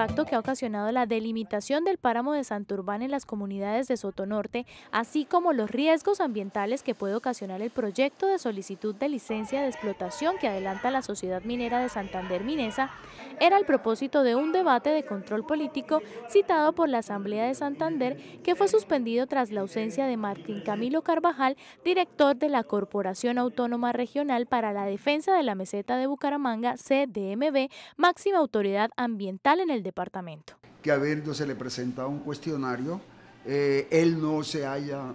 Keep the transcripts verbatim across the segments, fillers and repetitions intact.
impacto que ha ocasionado la delimitación del páramo de Santurbán en las comunidades de Soto Norte, así como los riesgos ambientales que puede ocasionar el proyecto de solicitud de licencia de explotación que adelanta la Sociedad Minera de Santander, Minesa, era el propósito de un debate de control político citado por la Asamblea de Santander, que fue suspendido tras la ausencia de Martín Camilo Carvajal, director de la Corporación Autónoma Regional para la Defensa de la Meseta de Bucaramanga, C D M B, máxima autoridad ambiental en el departamento. Que habiendo se le presentado un cuestionario, eh, él no se haya,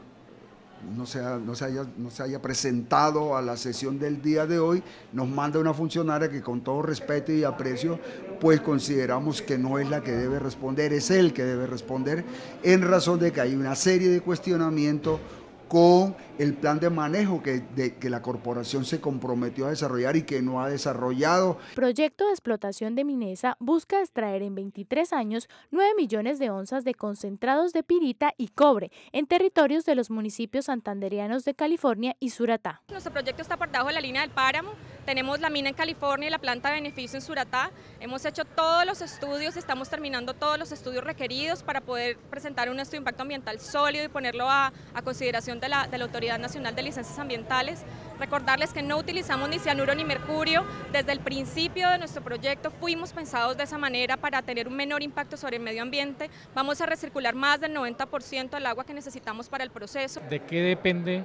no se ha, no se haya, no se haya presentado a la sesión del día de hoy, nos manda una funcionaria que con todo respeto y aprecio, pues consideramos que no es la que debe responder, es él que debe responder, en razón de que hay una serie de cuestionamientos con el plan de manejo que, de, que la corporación se comprometió a desarrollar y que no ha desarrollado. El proyecto de explotación de Minesa busca extraer en veintitrés años nueve millones de onzas de concentrados de pirita y cobre en territorios de los municipios santandereanos de California y Suratá. Nuestro proyecto está por debajo de la línea del páramo. Tenemos la mina en California y la planta de beneficio en Suratá. Hemos hecho todos los estudios, estamos terminando todos los estudios requeridos para poder presentar un estudio de impacto ambiental sólido y ponerlo a, a consideración de la, de la Autoridad Nacional de Licencias Ambientales. Recordarles que no utilizamos ni cianuro ni mercurio. Desde el principio de nuestro proyecto fuimos pensados de esa manera para tener un menor impacto sobre el medio ambiente. Vamos a recircular más del noventa por ciento del agua que necesitamos para el proceso. ¿De qué depende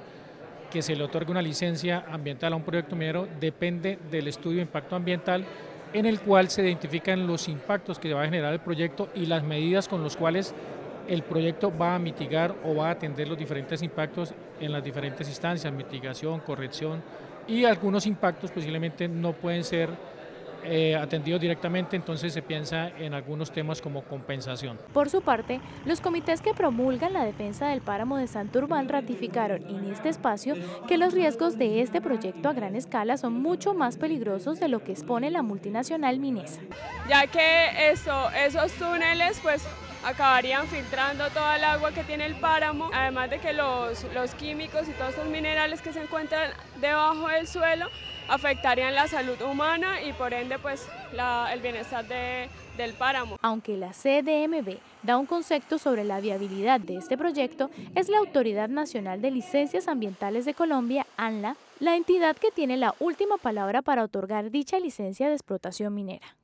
que se le otorgue una licencia ambiental a un proyecto minero? Depende del estudio de impacto ambiental, en el cual se identifican los impactos que va a generar el proyecto y las medidas con las cuales el proyecto va a mitigar o va a atender los diferentes impactos en las diferentes instancias, mitigación, corrección, y algunos impactos posiblemente no pueden ser Eh, atendidos directamente, entonces se piensa en algunos temas como compensación. Por su parte, los comités que promulgan la defensa del páramo de Santurbán ratificaron en este espacio que los riesgos de este proyecto a gran escala son mucho más peligrosos de lo que expone la multinacional Minesa. Ya que eso, esos túneles pues acabarían filtrando toda el agua que tiene el páramo, además de que los, los químicos y todos estos minerales que se encuentran debajo del suelo afectarían la salud humana y por ende pues la, el bienestar de, del páramo. Aunque la C D M B da un concepto sobre la viabilidad de este proyecto, es la Autoridad Nacional de Licencias Ambientales de Colombia, ANLA, la entidad que tiene la última palabra para otorgar dicha licencia de explotación minera.